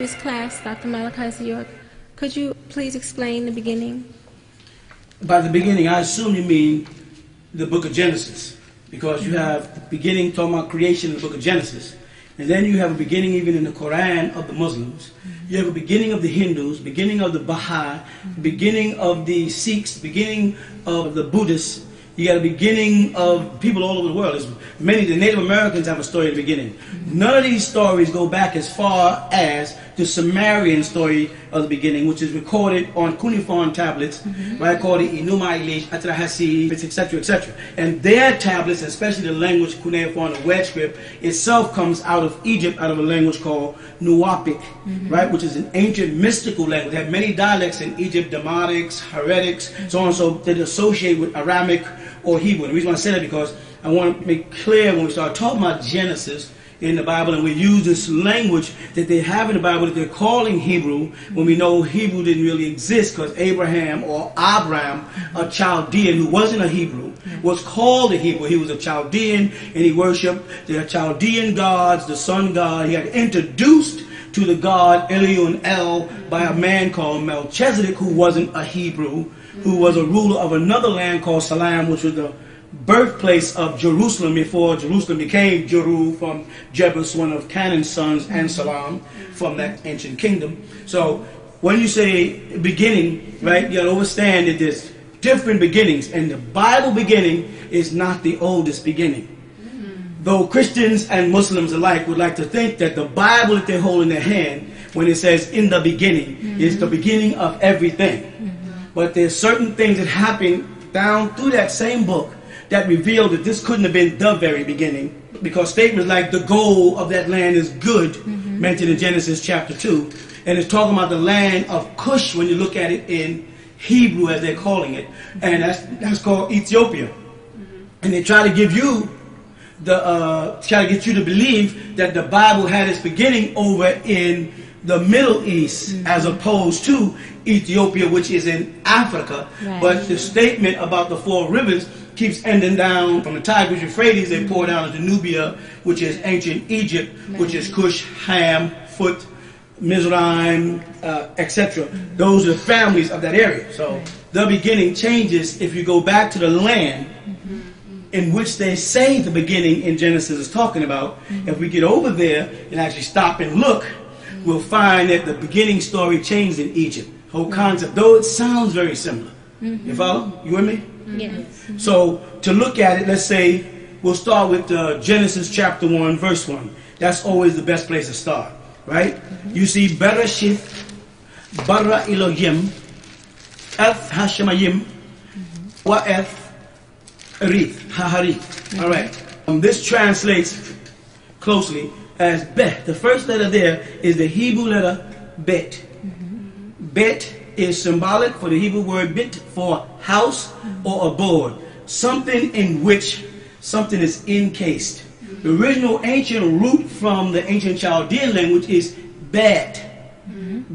This class, Dr. Malachi York, could you please explain the beginning? By the beginning, I assume you mean the book of Genesis, because you have the beginning talking about creation in the book of Genesis, and then you have a beginning even in the Quran of the Muslims. You have a beginning of the Hindus, beginning of the Baha'i, beginning of the Sikhs, beginning of the Buddhists. You got a beginning of people all over the world. There's many, the Native Americans have a story at the beginning. None of these stories go back as far as the Sumerian story of the beginning, which is recorded on cuneiform tablets, by called the Enuma Elish, Atrahasi, etc., etc. And their tablets, especially the language cuneiform, the wedge script, itself comes out of Egypt, out of a language called Nuwapic, which is an ancient mystical language. They have many dialects in Egypt, Demonics, heretics, so on and so that associate with Aramic or Hebrew. And the reason why I say that because I want to make clear when we start talking about Genesis in the Bible and we use this language that they have in the Bible that they're calling Hebrew, when we know Hebrew didn't really exist, because Abraham, a Chaldean who wasn't a Hebrew, was called a Hebrew. He was a Chaldean and he worshipped the Chaldean gods, the sun god. He had introduced to the god El by a man called Melchizedek, who wasn't a Hebrew, who was a ruler of another land called Salam, which was the birthplace of Jerusalem before Jerusalem became Jeru, from Jebus, one of Canaan's sons, and Salam, from that ancient kingdom. So when you say beginning, you gotta understand that there's different beginnings, and the Bible beginning is not the oldest beginning. Though Christians and Muslims alike would like to think that the Bible that they hold in their hand, when it says in the beginning, is the beginning of everything. But there's certain things that happen down through that same book that revealed that this couldn't have been the very beginning, because statements like the goal of that land is good, mentioned in Genesis chapter 2, and it's talking about the land of Cush when you look at it in Hebrew as they're calling it, and that's called Ethiopia. And they try to give you the try to get you to believe that the Bible had its beginning over in the Middle East, as opposed to Ethiopia, which is in Africa. But the statement about the four rivers keeps ending down from the Tigris, Euphrates, they pour down into Nubia, which is ancient Egypt, which is Cush, Ham, Phut, Mizraim, etc. Those are families of that area. So the beginning changes if you go back to the land in which they say the beginning in Genesis is talking about. If we get over there and actually stop and look, we'll find that the beginning story changed in Egypt. Whole concept, though it sounds very similar. You follow? You with me? Yes. So to look at it, let's say we'll start with Genesis chapter 1, verse 1. That's always the best place to start, right? You see, barashith, bara Elohim, eth hashemayim, waeth rith haharith. All right. This translates closely as Beth. The first letter there is the Hebrew letter Bet. Bet is symbolic for the Hebrew word bit, for house or abode, something in which something is encased. The original ancient root from the ancient Chaldean language is bet,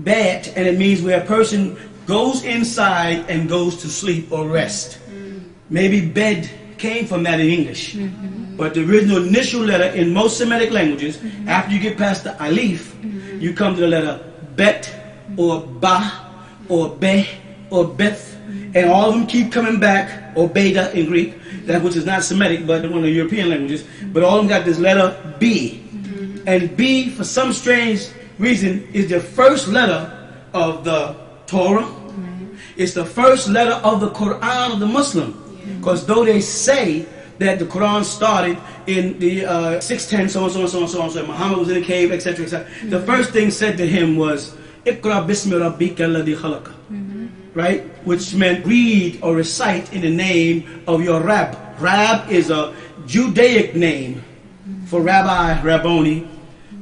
bet, and it means where a person goes inside and goes to sleep or rest. Maybe bed came from that in English, but the original initial letter in most Semitic languages, after you get past the alif, you come to the letter bet or ba, or Beh, or Beth, and all of them keep coming back, or beta in Greek, that which is not Semitic, but one of the European languages, but all of them got this letter B. And B, for some strange reason, is the first letter of the Torah. It's the first letter of the Quran of the Muslim, because though they say that the Quran started in the 610, so on, Muhammad was in a cave, etc., etc., the first thing said to him was, Iqra Bismillah Rabbika Alladhi Khalaqa, right? Which meant read or recite in the name of your Rab. Rab is a Judaic name for Rabbi, Rabboni,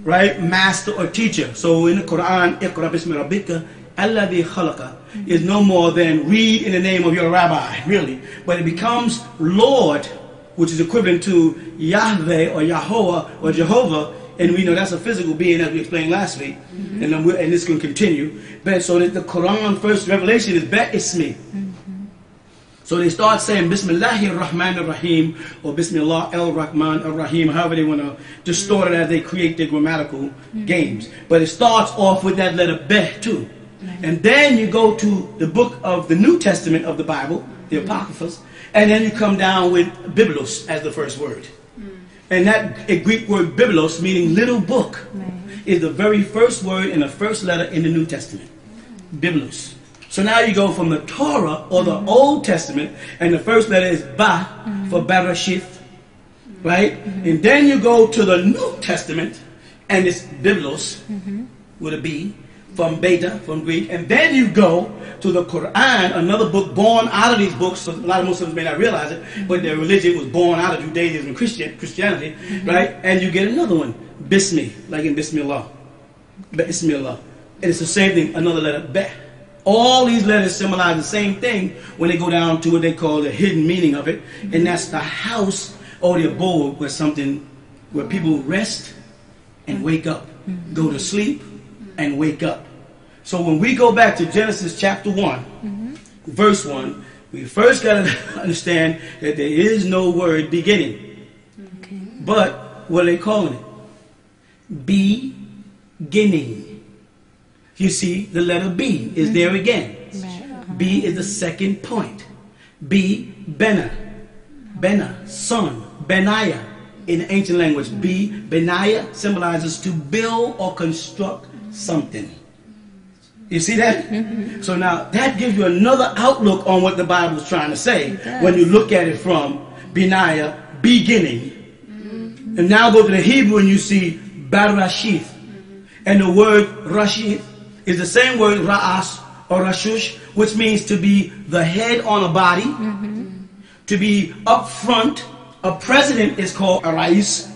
right? Master or teacher. So in the Quran, Iqra Bismillah Rabbika Alladhi Khalaqa is no more than read in the name of your Rabbi, really. But it becomes Lord, which is equivalent to Yahweh or Yahweh or Jehovah. And we know that's a physical being, as we explained last week, and this can continue. But so that the Quran first revelation is Bet Ismi. So they start saying Bismillahir Rahmanir Rahim or Bismillah El Rahman El Rahim, however they want to distort it as they create their grammatical games. But it starts off with that letter Beth too. And then you go to the book of the New Testament of the Bible, the Apocryphas, and then you come down with Biblos as the first word. And that Greek word Biblos, meaning little book, is the very first word and the first letter in the New Testament. Biblos. So now you go from the Torah or the Old Testament, and the first letter is Ba for barashith, right? And then you go to the New Testament, and it's Biblos with a B. From beta, from Greek, and then you go to the Quran, another book born out of these books. So a lot of Muslims may not realize it, but their religion was born out of Judaism and Christianity, right? And you get another one, Bismi, like in Bismillah, Bismillah. And it's the same thing, another letter, Bet. All these letters symbolize the same thing when they go down to what they call the hidden meaning of it, and that's the house or the abode where something, where people rest and wake up, go to sleep and wake up. So when we go back to Genesis chapter 1, verse 1, we first got to understand that there is no word beginning. Okay. But what are they calling it? Beginning. You see, the letter B is there again. B is the second point. B, Bena. Bena, son, Benaiah. In the ancient language, B, Benaiah symbolizes to build or construct something. You see that? So now that gives you another outlook on what the Bible is trying to say when you look at it from Benaiah, beginning. And now go to the Hebrew and you see barashith. And the word rashith is the same word ra'as or rashush, which means to be the head on a body, to be up front. A president is called a ra'is.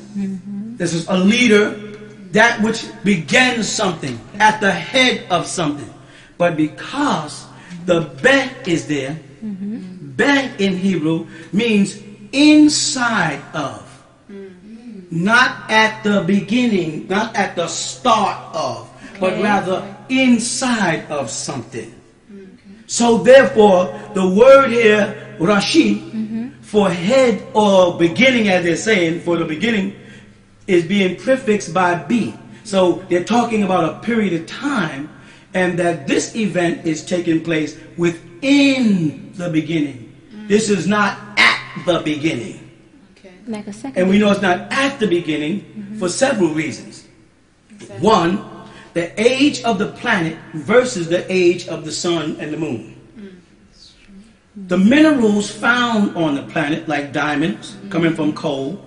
This is a leader. That which begins something, at the head of something. But because the bet is there, bet in Hebrew means inside of, not at the beginning, not at the start of, but rather inside of something. So therefore, the word here, rashi, for head or beginning, as they're saying, for the beginning, is being prefixed by B. So they're talking about a period of time and that this event is taking place within the beginning. This is not at the beginning. Like a second. And we know it's not at the beginning for several reasons. Exactly. One, the age of the planet versus the age of the sun and the moon. The minerals found on the planet, like diamonds coming from coal,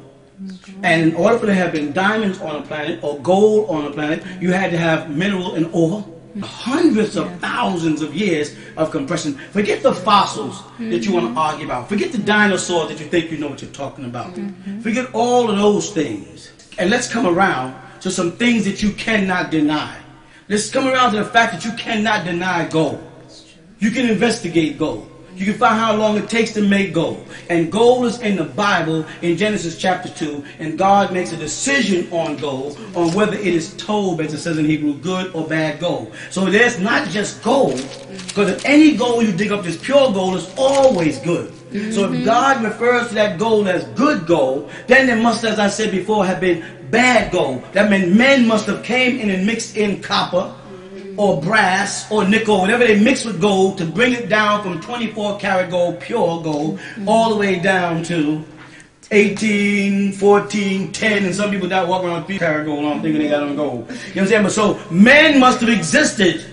and in order for there to have been diamonds on a planet or gold on a planet, you had to have mineral and ore. Hundreds of thousands of years of compression. Forget the fossils that you want to argue about. Forget the dinosaurs that you think you know what you're talking about. Forget all of those things. And let's come around to some things that you cannot deny. Let's come around to the fact that you cannot deny gold. You can investigate gold. You can find how long it takes to make gold. And gold is in the Bible in Genesis chapter 2. And God makes a decision on gold, on whether it is told, as it says in Hebrew, good or bad gold. So there's not just gold, because any gold you dig up that's pure gold is always good. So if God refers to that gold as good gold, then there must, as I said before, have been bad gold. That meant men must have came in and mixed in copper, or brass, or nickel, whatever they mix with gold to bring it down from 24 karat gold, pure gold, all the way down to 18, 14, 10, and some people that walk around with 3 karat gold on thinking they got on gold. You know what I'm saying? But so men must have existed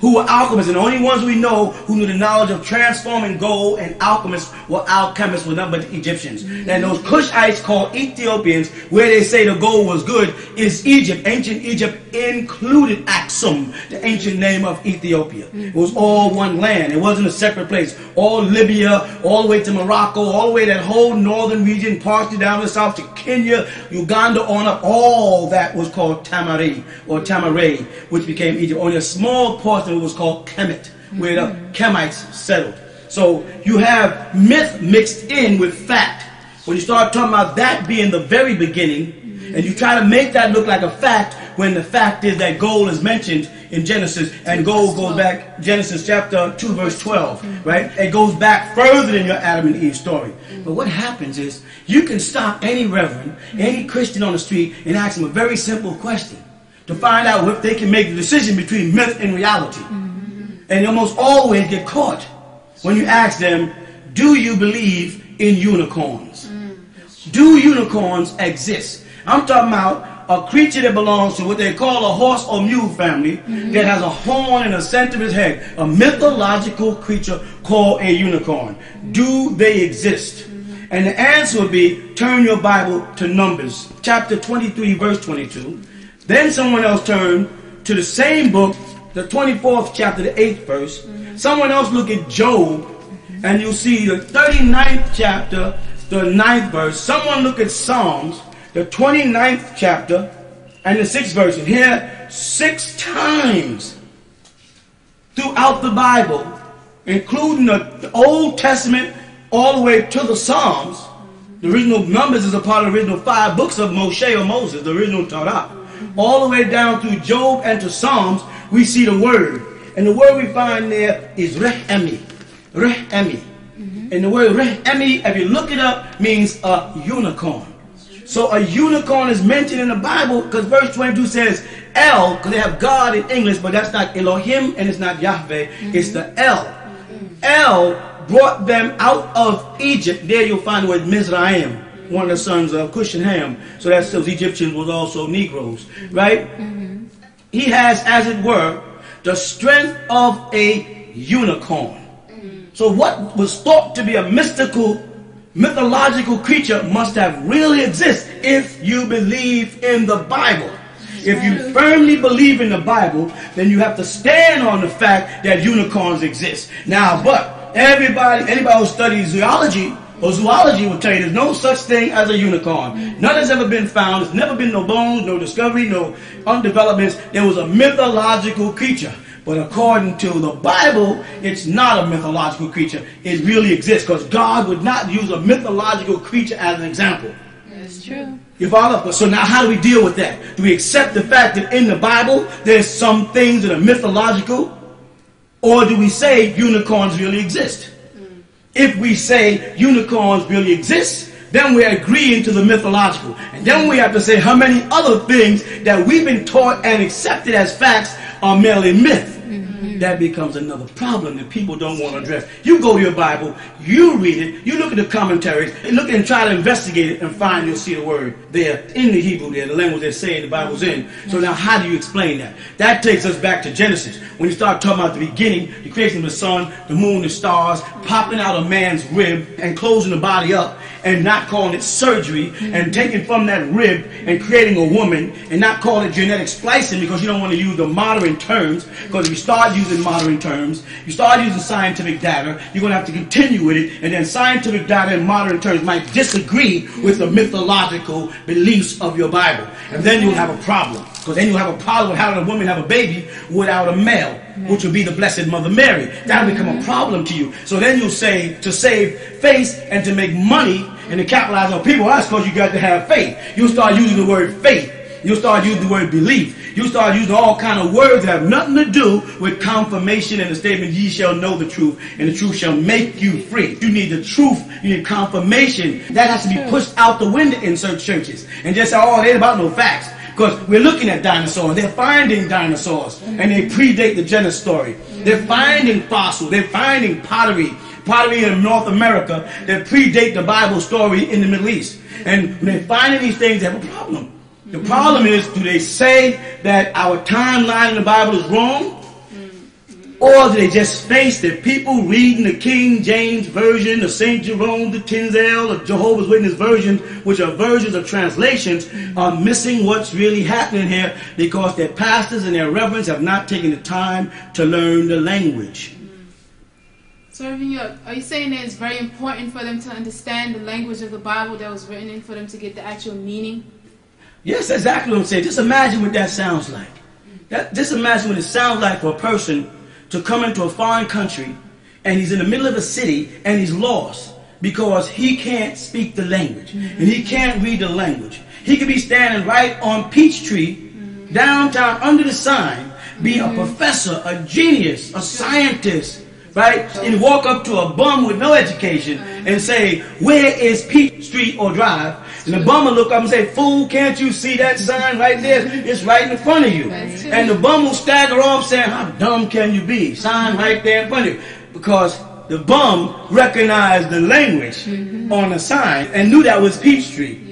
who were alchemists, and the only ones we know who knew the knowledge of transforming gold and alchemists were nothing but the Egyptians. And those Kushites called Ethiopians, where they say the gold was good, is Egypt. Ancient Egypt included Aksum, the ancient name of Ethiopia. It was all one land. It wasn't a separate place. All Libya, all the way to Morocco, all the way to that whole northern region, partially down the south to Kenya, Uganda on up, all that was called Tamari or Tamaray, which became Egypt. Only a small portion it was called Kemet, where the Kemites settled. So you have myth mixed in with fact. When you start talking about that being the very beginning, and you try to make that look like a fact, when the fact is that gold is mentioned in Genesis, and gold goes back, Genesis chapter 2 verse 12, right? It goes back further than your Adam and Eve story. But what happens is, you can stop any reverend, any Christian on the street, and ask them a very simple question to find out if they can make the decision between myth and reality. And you almost always get caught when you ask them, do you believe in unicorns? Do unicorns exist? I'm talking about a creature that belongs to what they call a horse or mule family, that has a horn in the center of his head, a mythological creature called a unicorn. Do they exist? And the answer would be, turn your Bible to Numbers, chapter 23, verse 22. Then someone else turned to the same book, the 24th chapter, the 8th verse. Someone else look at Job, and you'll see the 39th chapter, the 9th verse. Someone look at Psalms, the 29th chapter, and the 6th verse. And here, 6 times throughout the Bible, including the Old Testament all the way to the Psalms. The original Numbers is a part of the original 5 books of Moshe or Moses, the original Torah. All the way down through Job and to Psalms, we see the word. And the word we find there is rehemi. Rehemi. And the word rehemi, if you look it up, means a unicorn. So a unicorn is mentioned in the Bible because verse 22 says El, because they have God in English, but that's not Elohim and it's not Yahweh. It's the El. El brought them out of Egypt. There you'll find the word Mizraim, one of the sons of Cush and Ham. So that's those Egyptians was also Negroes, right? He has, as it were, the strength of a unicorn. So what was thought to be a mystical, mythological creature must have really existed if you believe in the Bible. If you firmly believe in the Bible, then you have to stand on the fact that unicorns exist. Now, but anybody who studies zoology or zoology will tell you there's no such thing as a unicorn. None has ever been found. There's never been no bones, no discovery, no undevelopments. There was a mythological creature. But according to the Bible, it's not a mythological creature. It really exists because God would not use a mythological creature as an example. That's true. You follow? So now how do we deal with that? Do we accept the fact that in the Bible there's some things that are mythological? Or do we say unicorns really exist? If we say unicorns really exist, then we're agreeing to the mythological. And then we have to say how many other things that we've been taught and accepted as facts are merely myth. That becomes another problem that people don't want to address. You go to your Bible, you read it, you look at the commentaries, and look and try to investigate it and find you'll see the word there in the Hebrew there, the language they're saying the Bible's in. So now how do you explain that? That takes us back to Genesis. When you start talking about the beginning, the creation of the sun, the moon, the stars, popping out a man's rib and closing the body up and not calling it surgery and taking from that rib and creating a woman and not calling it genetic splicing because you don't want to use the modern terms, because if you start using modern terms, you start using scientific data, you're going to have to continue with it, and then scientific data and modern terms might disagree with the mythological beliefs of your Bible. And then you'll have a problem, because then you'll have a problem with how did a woman have a baby without a male, which would be the Blessed Mother Mary. That'll become a problem to you. So then you'll say, to save face and to make money and to capitalize on people, that's because you got to have faith. You'll start using the word faith. You'll start using the word belief. You'll start using all kind of words that have nothing to do with confirmation and the statement, ye shall know the truth, and the truth shall make you free. You need the truth. You need confirmation. That has to be pushed out the window in certain churches. And just say, oh, it ain't about no facts. Because we're looking at dinosaurs. They're finding dinosaurs. And they predate the Genesis story. They're finding fossils. They're finding pottery. Pottery in North America that predate the Bible story in the Middle East. And when they're finding these things, they have a problem. The problem is, do they say that our timeline in the Bible is wrong? Or do they just face that people reading the King James Version, the St. Jerome, the Tinzel, the Jehovah's Witness version, which are versions of translations, are missing what's really happening here because their pastors and their reverends have not taken the time to learn the language. So, are you saying that it's very important for them to understand the language of the Bible that was written in for them to get the actual meaning? Yes, that's exactly what I'm saying. Just imagine what that sounds like. Just imagine what it sounds like for a person to come into a foreign country and he's in the middle of a city and he's lost because he can't speak the language and he can't read the language. He could be standing right on Peachtree downtown under the sign, be a professor, a genius, a scientist, right? And walk up to a bum with no education and say, where is Peach Street or Drive? And the bum will look up and say, fool, can't you see that sign right there? It's right in front of you. And the bum will stagger off saying, how dumb can you be? Sign right there in front of you. Because the bum recognized the language on the sign and knew that was Peach Street.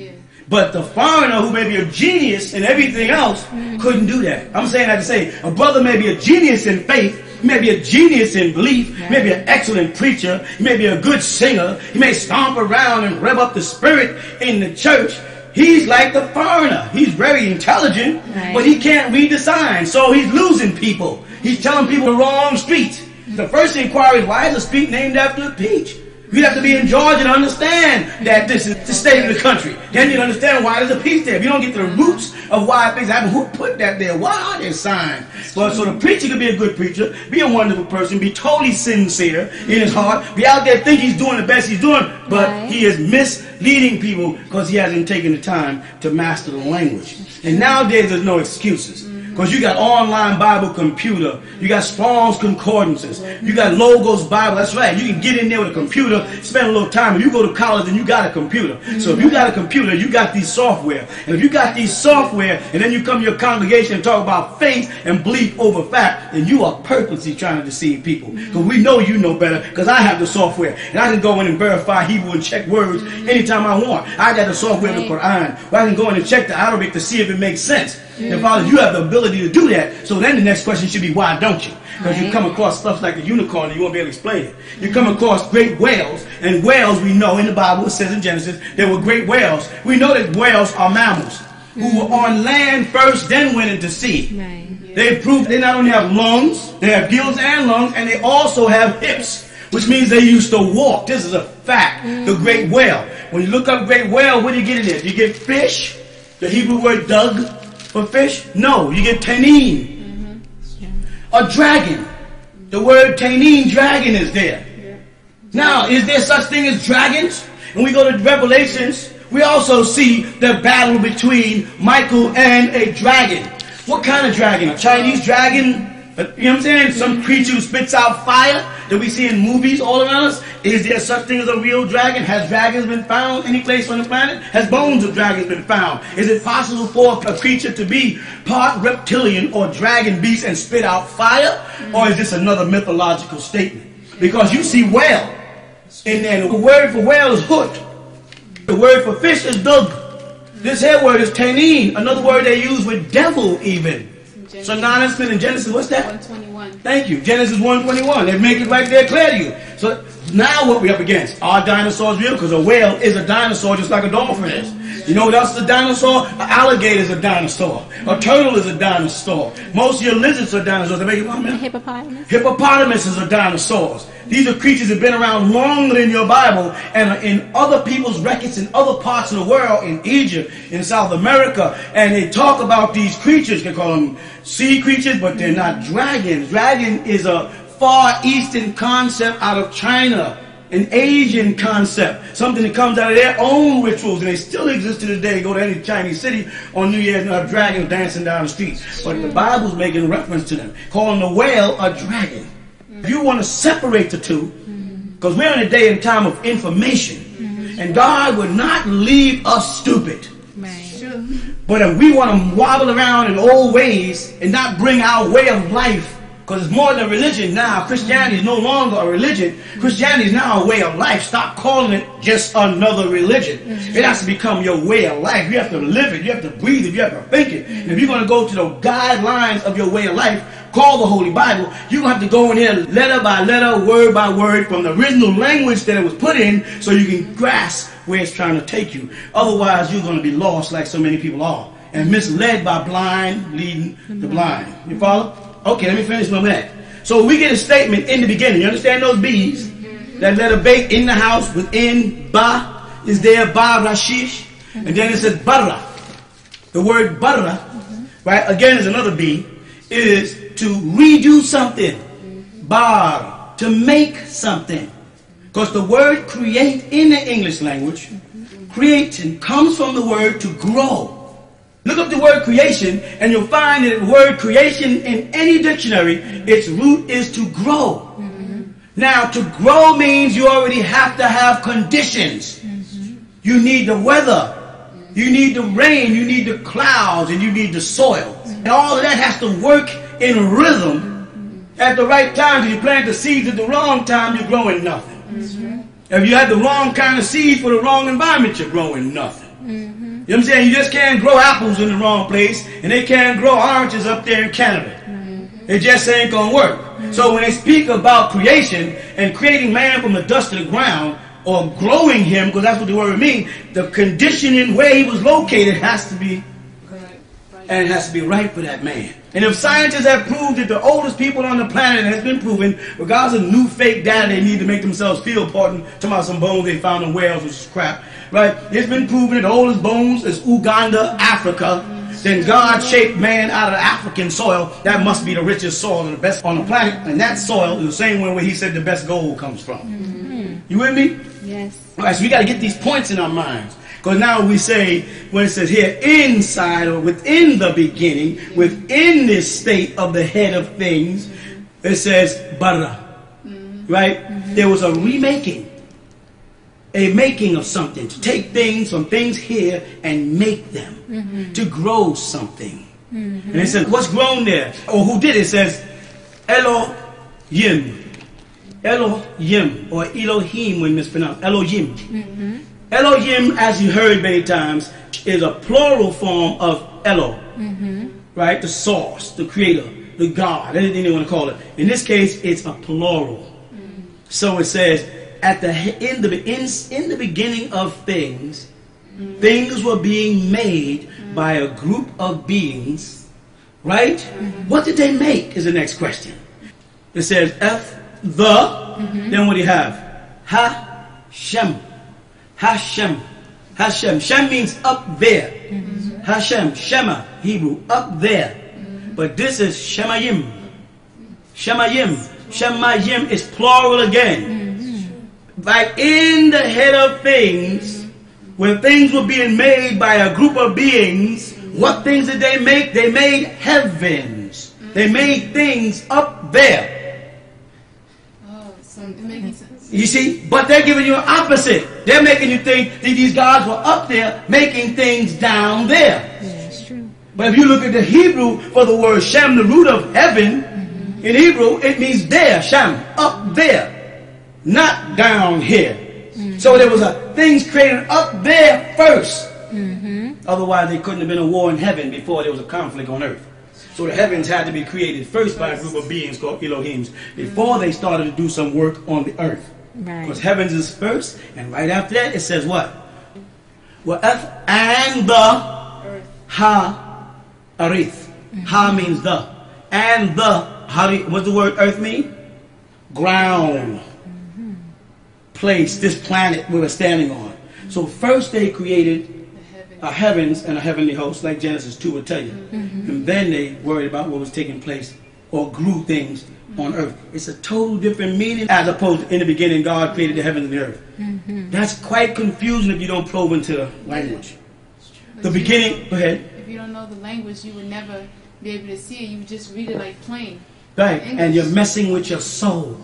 But the foreigner who may be a genius in everything else couldn't do that. I'm saying that to say a brother may be a genius in faith, may be a genius in belief, may be an excellent preacher, he may be a good singer, he may stomp around and rev up the spirit in the church. He's like the foreigner. He's very intelligent, but he can't read the signs. So he's losing people. He's telling people the wrong street. The first inquiry is, why is a street named after a peach? You'd have to be in Georgia to understand that this is the state of the country. Then you'd understand why there's a peach there. If you don't get to the roots of why things happen, who put that there? Why are there signs? Well, so the preacher could be a good preacher, be a wonderful person, be totally sincere in his heart, be out there thinking he's doing the best he's doing, but he is misleading people because he hasn't taken the time to master the language. And nowadays there's no excuses. Because you got online Bible computer, you got Strong's Concordances, you got Logos Bible, that's right. You can get in there with a computer, spend a little time. If you go to college, then you got a computer. So if you got a computer, you got these software. And if you got these software, and then you come to your congregation and talk about faith and belief over fact, then you are purposely trying to deceive people. Because we know you know better, because I have the software. And I can go in and verify Hebrew and check words anytime I want. I got the software of the Quran, where I can go in and check the Arabic to see if it makes sense. And Father, you have the ability to do that. So then the next question should be, why don't you? Because you come across stuff like a unicorn and you won't be able to explain it. You come across great whales, and whales, we know in the Bible, it says in Genesis, there were great whales. We know that whales are mammals who were on land first, then went into sea. They've proved they not only have lungs, they have gills and lungs, and they also have hips, which means they used to walk. This is a fact. The great whale. When you look up great whale, what do you get in there? You get fish, the Hebrew word dug, for fish? No, you get tanin. A dragon. The word tanin, dragon, is there. Now, is there such thing as dragons? When we go to Revelations, we also see the battle between Michael and a dragon. What kind of dragon? A Chinese dragon? You know what I'm saying? Some creature who spits out fire that we see in movies all around us? Is there such thing as a real dragon? Has dragons been found any place on the planet? Has bones of dragons been found? Is it possible for a creature to be part reptilian or dragon beast and spit out fire? Or is this another mythological statement? Because you see whale in there. The word for whale is hoot. The word for fish is dug. This head word is tanin, another word they use with devil even. So non-instant in Genesis, what's that? 121. Thank you. Genesis 121. They make it right there clear to you. So now what we're up against? Are dinosaurs real? Because a whale is a dinosaur just like a dolphin is. You know what else is a dinosaur? An alligator is a dinosaur. A turtle is a dinosaur. Most of your lizards are dinosaurs. They make it what? Hippopotamus. Hippopotamuses are dinosaurs. These are creatures that have been around longer than your Bible and are in other people's records in other parts of the world, in Egypt, in South America, and they talk about these creatures. They call them sea creatures, but they're not dragons. Dragon is a Far Eastern concept out of China, an Asian concept, something that comes out of their own rituals, and they still exist to this day. Go to any Chinese city on New Year's and have dragons dancing down the streets. But the Bible's making reference to them, calling the whale a dragon. If you want to separate the two, because we're in a day and time of information, and God would not leave us stupid. But if we want to wobble around in old ways and not bring our way of life, because it's more than religion now. Christianity is no longer a religion. Christianity is now a way of life. Stop calling it just another religion. It has to become your way of life. You have to live it. You have to breathe it. You have to think it. And if you're going to go to the guidelines of your way of life, call the Holy Bible, you have to go in here letter by letter, word by word, from the original language that it was put in, so you can grasp where it's trying to take you. Otherwise, you're going to be lost like so many people are, and misled by blind leading the blind. You follow? Okay, let me finish my that. So we get a statement in the beginning. You understand those B's? That letter bait in the house, within, ba, is there, barashith. And then it says bara. The word bara, right, again is another B, is to redo something. Bar, to make something. Because the word create in the English language, creating, comes from the word to grow. Look up the word creation and you'll find that the word creation in any dictionary, its root is to grow. Now, to grow means you already have to have conditions. You need the weather. You need the rain, you need the clouds, and you need the soil. And all of that has to work in rhythm at the right time. If you plant the seeds at the wrong time, you're growing nothing. If you have the wrong kind of seed for the wrong environment, you're growing nothing. You know what I'm saying? You just can't grow apples in the wrong place, and they can't grow oranges up there in Canada. It just ain't gonna work. So when they speak about creation and creating man from the dust of the ground, or growing him, because that's what the word means, the conditioning where he was located has to be and it has to be right for that man. And if scientists have proved that the oldest people on the planet, has been proven, regardless of new fake data they need to make themselves feel, pardon, talking about some bones they found in Wales, which is crap, right? It's been proven that the oldest bones is Uganda, Africa. Then God shaped man out of African soil. That must be the richest soil and the best on the planet. And that soil is the same one where he said the best gold comes from. You with me? Yes. All right, so we got to get these points in our minds. Because now we say, when it says here, inside or within the beginning, within this state of the head of things, it says Bara. Right? There was a remaking, a making of something, to take things from things here and make them, to grow something. And it says, what's grown there? Or who did it? It says Elohim. Elohim, or Elohim when mispronounced, Elohim. Elohim, as you heard many times, is a plural form of Elo, right? The source, the creator, the God, anything they want to call it. In this case, it's a plural. So it says, at the in the beginning of things, things were being made by a group of beings, right? What did they make is the next question. It says then what do you have? Ha-shem. Ha-shem. Ha-shem. Shem means up there. Ha-shem. Shema. Hebrew. Up there. But this is Shemayim. Shemayim. Shemayim is plural again. Like in the head of things, when things were being made by a group of beings, what things did they make? They made heavens. They made things up there. It makes sense. You see, but they're giving you an opposite. They're making you think that these guys were up there making things down there. Yeah, that's true. But if you look at the Hebrew for the word Shem, the root of heaven, in Hebrew, it means there, Shem, up there, not down here. So there was a things created up there first. Otherwise, there couldn't have been a war in heaven before there was a conflict on earth. So the heavens had to be created first by a group of beings called Elohims before they started to do some work on the earth. Because heavens is first, and right after that it says what? Well, and the ha arith. Ha means the. And the harith. What's the word earth mean? Ground. Place, this planet we were standing on. So first they created a heavens and a heavenly host, like Genesis 2 would tell you. And then they worried about what was taking place or grew things on earth. It's a total different meaning as opposed to in the beginning God created the heavens and the earth. That's quite confusing if you don't probe into the language. The beginning, go ahead. If you don't know the language, you would never be able to see it. You would just read it like plain. Right, and you're messing with your soul.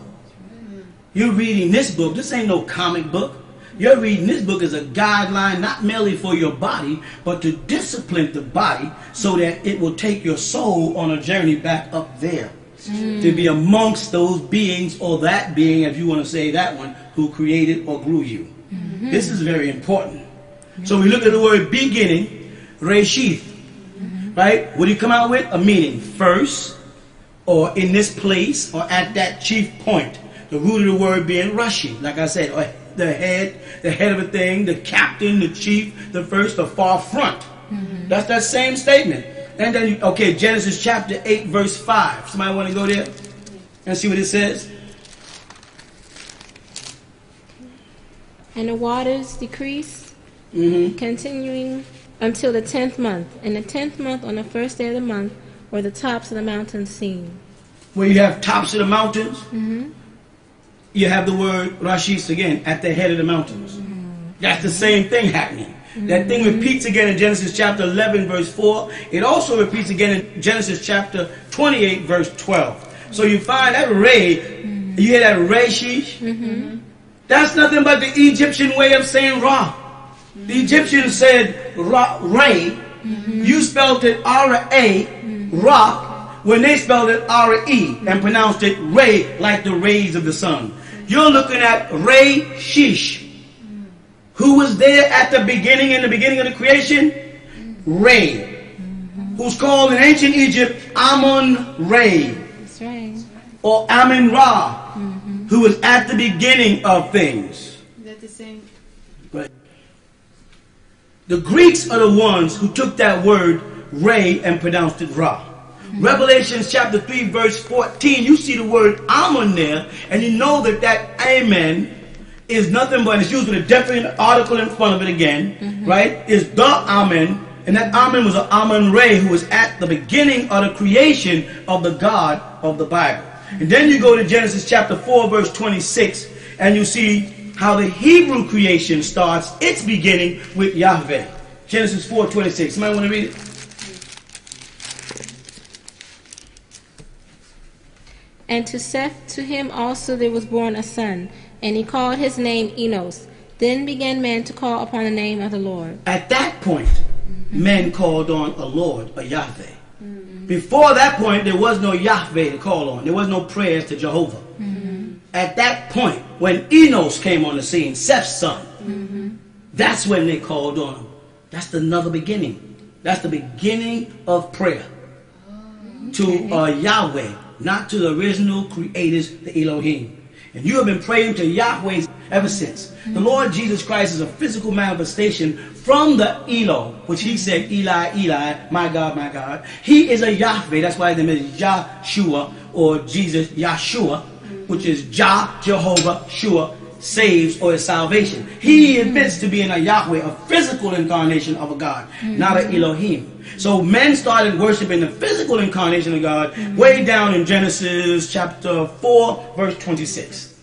You're reading this book. This ain't no comic book. You're reading this book as a guideline, not merely for your body, but to discipline the body so that it will take your soul on a journey back up there. To be amongst those beings, or that being, if you want to say that one, who created or grew you. This is very important. So we look at the word beginning, reshith, right? What do you come out with? A meaning. First, or in this place, or at that chief point. The root of the word being rashi, like I said, or the head of a thing, the captain, the chief, the first, the far front. That's that same statement. And then, okay, Genesis chapter 8, verse 5. Somebody want to go there and see what it says? And the waters decreased, continuing until the 10th month. In the 10th month, on the first day of the month, were the tops of the mountains seen. Where you have tops of the mountains? You have the word Rashis again, at the head of the mountains. That's the same thing happening. That thing repeats again in Genesis chapter 11, verse 4. It also repeats again in Genesis chapter 28, verse 12. So you find that ray, you hear that reshish? That's nothing but the Egyptian way of saying ra. The Egyptians said ra, ray. You spelled it R-A, ra, when they spelled it R-E and pronounced it ray like the rays of the sun. You're looking at Re-Shish. Who was there at the beginning, in the beginning of the creation? Re. Who's called in ancient Egypt Amun Re. That's right. Or Amun Ra. Who was at the beginning of things. Is that the same? Right. The Greeks are the ones who took that word Re and pronounced it Ra. Revelations chapter 3 verse 14, you see the word Amun there, and you know that that Amen is nothing but, it's used with a definite article in front of it again, right? It's the Amen, and that Amen was an Amun Re who was at the beginning of the creation of the God of the Bible. And then you go to Genesis chapter 4 verse 26, and you see how the Hebrew creation starts its beginning with Yahweh. Genesis 4:26. Somebody want to read it? And to Seth, to him also there was born a son, and he called his name Enos. Then began man to call upon the name of the Lord. At that point, men called on a Lord, a Yahweh. Before that point, there was no Yahweh to call on. There was no prayers to Jehovah. At that point, when Enos came on the scene, Seth's son, that's when they called on him. That's another beginning. That's the beginning of prayer to Yahweh. Not to the original creators, the Elohim. And you have been praying to Yahweh ever since. The Lord Jesus Christ is a physical manifestation from the Elo, which he said, Eli, Eli, my God, my God. He is a Yahweh. That's why his name is Yahshua, or Jesus, Yahshua, which is Jah, Jehovah, Shua, saves, or is salvation. He admits to being a Yahweh, a physical incarnation of a God, not an Elohim. So men started worshiping the physical incarnation of God way down in Genesis chapter 4, verse 26.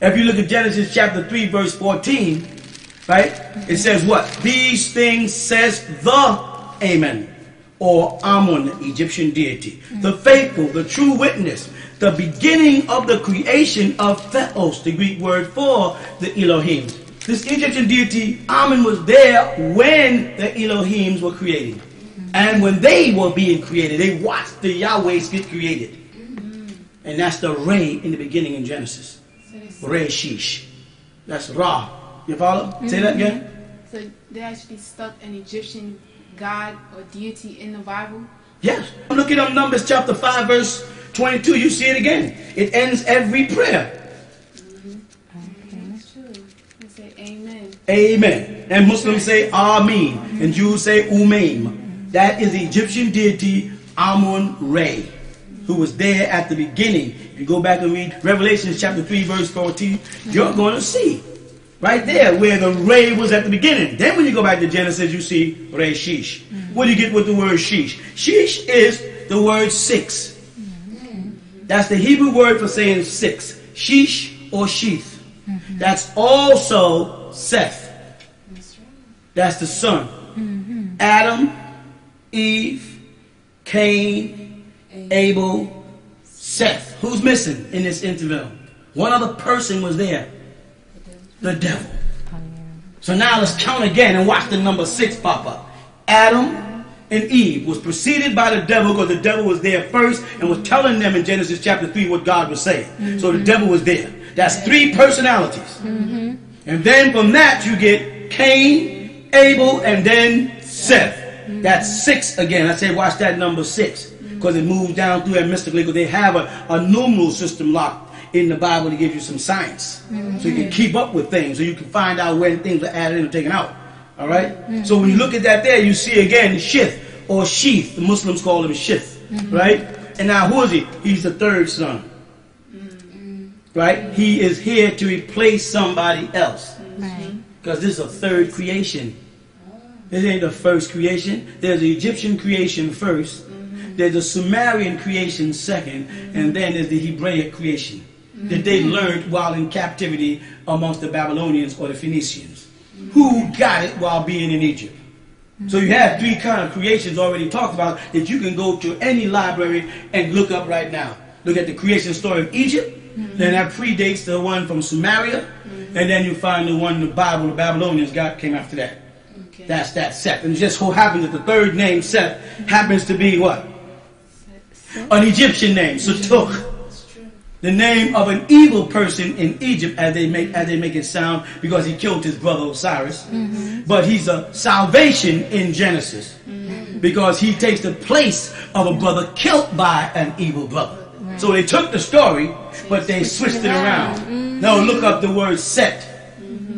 If you look at Genesis chapter 3, verse 14, right, it says what? These things says the Amen, or Amun, the Egyptian deity, the faithful, the true witness, the beginning of the creation of Theos, the Greek word for the Elohim. This Egyptian deity, Amun, was there when the Elohims were created. And when they were being created, they watched the Yahwehs get created. And that's the Re in the beginning in Genesis. Re-Shish. That's Ra. You follow? Say that again. So they actually stuck an Egyptian god or deity in the Bible? Yes. Look at Numbers chapter 5 verse 22, you see it again. It ends every prayer. That's true. They say amen. Amen. And Muslims say Amin. And Jews say Umaim. That is the Egyptian deity Amun Re, who was there at the beginning. If you go back and read Revelation chapter 3, verse 14, you're going to see right there where the Re was at the beginning. Then when you go back to Genesis, you see Re-Shish. What do you get with the word Shish? Shish is the word six. That's the Hebrew word for saying six. Sheesh or sheath. That's also Seth. That's the son. Adam, Eve, Cain, Abel, Seth. Who's missing in this interval? One other person was there. The devil. So now let's count again and watch the number six pop up. Adam and Eve was preceded by the devil, because the devil was there first and was telling them in Genesis chapter 3 what God was saying. So the devil was there. That's three personalities. And then from that you get Cain, Abel, and then Seth. That's six again. I say watch that number six, because it moves down through that mystically, because they have a numeral system locked in the Bible to give you some science. So you can keep up with things, so you can find out when things are added in or taken out. All right? So when you look at that there, you see again Shith or Sheath. The Muslims call him Shith, right? And now who is he? He's the third son, right? He is here to replace somebody else, because this is a third creation. This ain't the first creation. There's the Egyptian creation first, there's the Sumerian creation second, and then there's the Hebraic creation that they learned while in captivity amongst the Babylonians or the Phoenicians. who got it while being in Egypt. So you have three kind of creations already talked about that you can go to any library and look up right now. Look at the creation story of Egypt, then that predates the one from Sumeria, and then you find the one in the Bible, the Babylonians, God came after that. Okay. That's that Seth. And it just so happens that the third name, Seth, happens to be what? Seth? An Egyptian name, Sutuk. The name of an evil person in Egypt, as they make it sound, because he killed his brother Osiris. But he's a salvation in Genesis, because he takes the place of a brother killed by an evil brother. Right. So they took the story, but they switched it around. Now look up the word Set,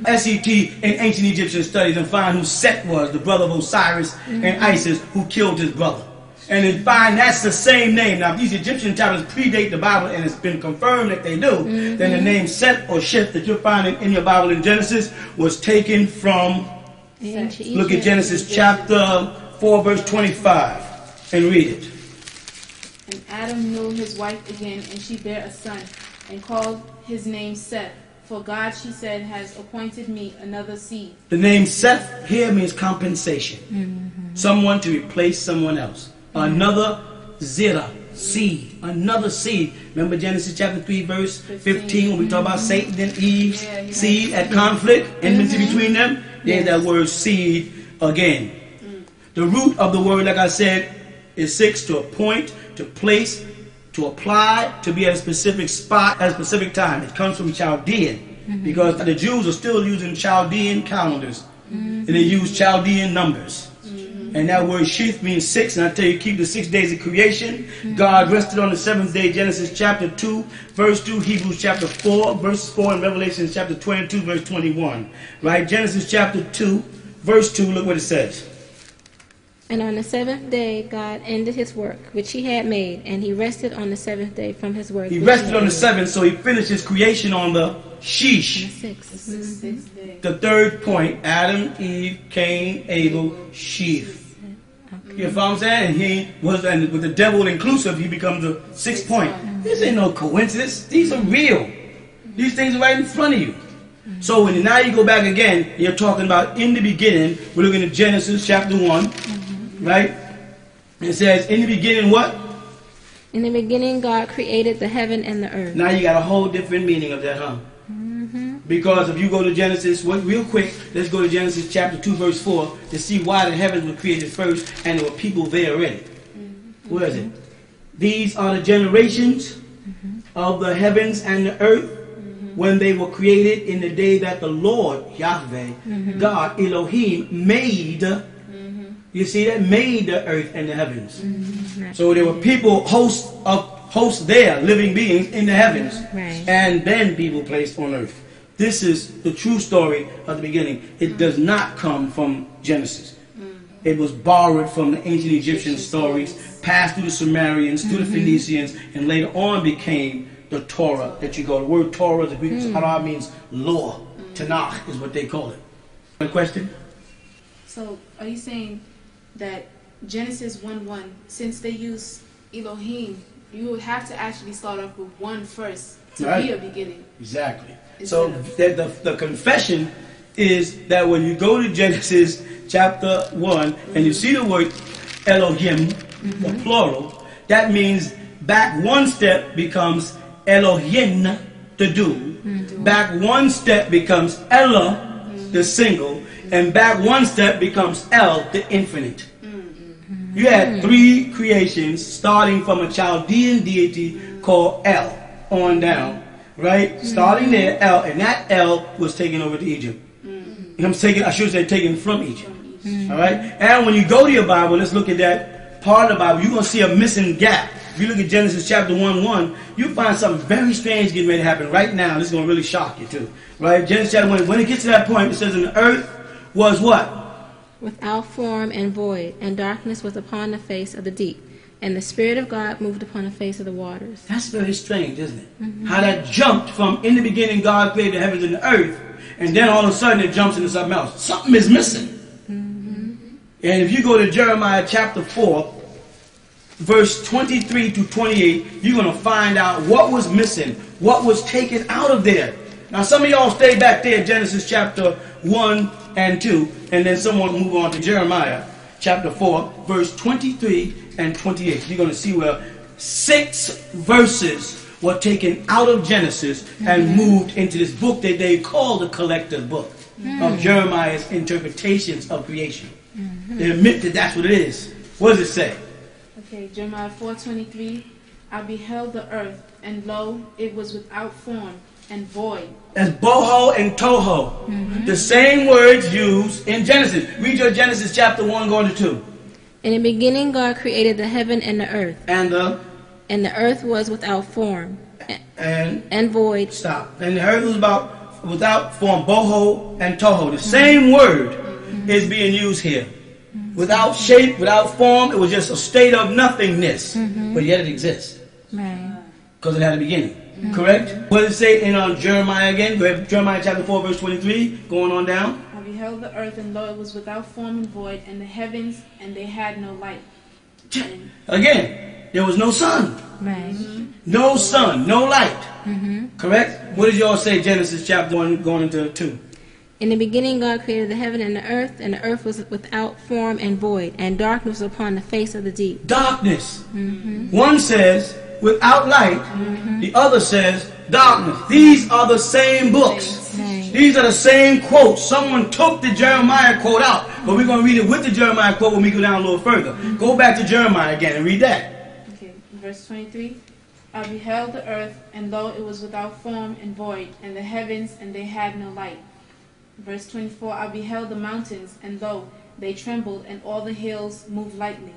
S-E-T, in ancient Egyptian studies, and find who Set was, the brother of Osiris and Isis, who killed his brother. And then find that's the same name. Now, if these Egyptian tablets predate the Bible, and it's been confirmed that they do, then the name Set or Sheth that you're finding in your Bible in Genesis was taken from, look at Genesis chapter 4, verse 25, and read it. And Adam knew his wife again, and she bare a son, and called his name Seth. For God, she said, has appointed me another seed. The name Seth here means compensation. Someone to replace someone else. Another zera, seed, another seed. Remember Genesis chapter 3 verse 15 when we talk about Satan and Eve, seed at conflict, enmity between them. There's that word seed again. The root of the word, like I said, is six, to appoint, to place, to apply, to be at a specific spot at a specific time. It comes from Chaldean because the Jews are still using Chaldean calendars and they use Chaldean numbers. And that word sheath means six, and I tell you, keep the 6 days of creation. God rested on the seventh day, Genesis chapter 2, verse 2, Hebrews chapter 4, verse 4, and Revelation chapter 22, verse 21. Right? Genesis chapter 2, verse 2, look what it says. And on the seventh day, God ended his work, which he had made, and he rested on the seventh day from his work. He rested on the seventh, so he finished his creation on the sheesh. The third point, Adam, Eve, Cain, Abel, sheath. You know what I'm saying? And he was, and with the devil inclusive, he becomes the sixth point. This ain't no coincidence. These are real. These things are right in front of you. So when now you go back again, you're talking about in the beginning. We're looking at Genesis chapter 1, right? It says, in the beginning what? In the beginning God created the heaven and the earth. Now you got a whole different meaning of that, huh? Because if you go to Genesis, real quick, let's go to Genesis chapter 2, verse 4, to see why the heavens were created first and there were people there already. Where is it? These are the generations of the heavens and the earth when they were created in the day that the Lord, Yahweh, God, Elohim, made, you see that? Made the earth and the heavens. So there were people, hosts there, living beings in the heavens, and then people placed on earth. This is the true story of the beginning. It does not come from Genesis. It was borrowed from the ancient Egyptian stories, passed through the Sumerians, through the Phoenicians, and later on became the Torah that you go. The word Torah, the Greek Torah means law. Tanakh is what they call it. A question? So are you saying that Genesis 1:1, since they use Elohim, you would have to actually start off with one first to be a beginning? Exactly. So the confession is that when you go to Genesis chapter 1 and you see the word Elohim, the plural, that means back one step becomes Elohim, the dual. Back one step becomes Ella, the single, and back one step becomes El, the infinite. You had three creations starting from a Chaldean deity called El on down. Right? Starting there, El, and that El was taken over to Egypt. Taken from Egypt. Alright? And when you go to your Bible, let's look at that part of the Bible, you're going to see a missing gap. If you look at Genesis chapter 1:1, you find something very strange getting ready to happen right now. This is going to really shock you too. Right? Genesis chapter 1, when it gets to that point, it says, and the earth was what? Without form and void, and darkness was upon the face of the deep. And the Spirit of God moved upon the face of the waters. That's very strange, isn't it? How that jumped from, in the beginning, God created the heavens and the earth, and then all of a sudden it jumps into something else. Something is missing. And if you go to Jeremiah chapter 4, verse 23 to 28, you're going to find out what was missing, what was taken out of there. Now, some of y'all stay back there, Genesis chapter 1, and 2, and then someone move on to Jeremiah chapter 4, verse 23 and 28. You're going to see where 6 verses were taken out of Genesis and moved into this book that they call the collective book of Jeremiah's interpretations of creation. They admit that that's what it is. What does it say? Okay, Jeremiah 4:23. I beheld the earth, and lo, it was without form and void. That's boho and toho. The same words used in Genesis. Read your Genesis chapter 1 going to 2. In the beginning God created the heaven and the earth. And the earth was without form. And void. Stop. And the earth was without form. Boho and toho. The same word is being used here. Without shape, without form, it was just a state of nothingness. But yet it exists. Right. Because it had a beginning. Correct? What does it say in Jeremiah again? Jeremiah chapter 4, verse 23, going on down. I beheld the earth, and lo, it was without form and void, and the heavens, and they had no light. Again, there was no sun. Right. No sun, no light. Correct? What does y'all say, Genesis chapter 1, going into 2? In the beginning God created the heaven and the earth was without form and void, and darkness upon the face of the deep. Darkness. One says without light, the other says darkness. These are the same books. These are the same quotes. Someone took the Jeremiah quote out, but we're going to read it with the Jeremiah quote when we go down a little further. Go back to Jeremiah again and read that. Okay, verse 23. I beheld the earth, and lo, it was without form and void, and the heavens, and they had no light. Verse 24, I beheld the mountains, and lo, they trembled, and all the hills moved lightly.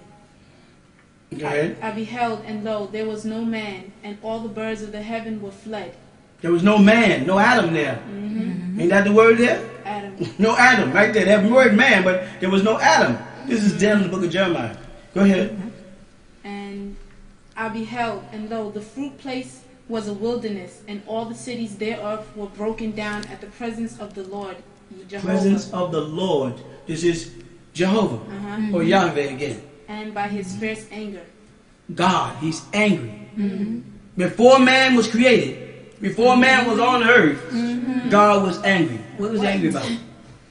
Go ahead. I beheld, and lo, there was no man, and all the birds of the heaven were fled. There was no man, no Adam there. Ain't that the word there? Adam. No Adam, right there. They have the word man, but there was no Adam. This is down in the book of Jeremiah. Go ahead. And I beheld, and lo, the fruit place was a wilderness, and all the cities thereof were broken down at the presence of the Lord, Jehovah. Presence of the Lord. This is Jehovah, or Yahweh again. And by his fierce anger. God, he's angry. Before man was created, before man was on earth, God was angry. What was he angry about?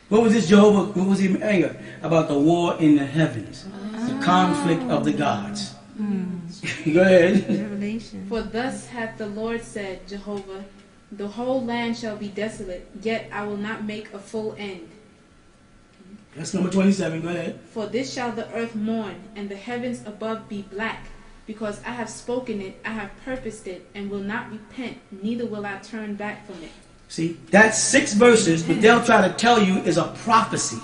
What was this Jehovah, what was he angry about? The war in the heavens, the conflict of the gods. Go ahead. Revelation. For thus hath the Lord said, Jehovah, the whole land shall be desolate, yet I will not make a full end. That's number 27. Go ahead. For this shall the earth mourn, and the heavens above be black, because I have spoken it, I have purposed it, and will not repent, neither will I turn back from it. See, that's 6 verses, but they'll try to tell you is a prophecy.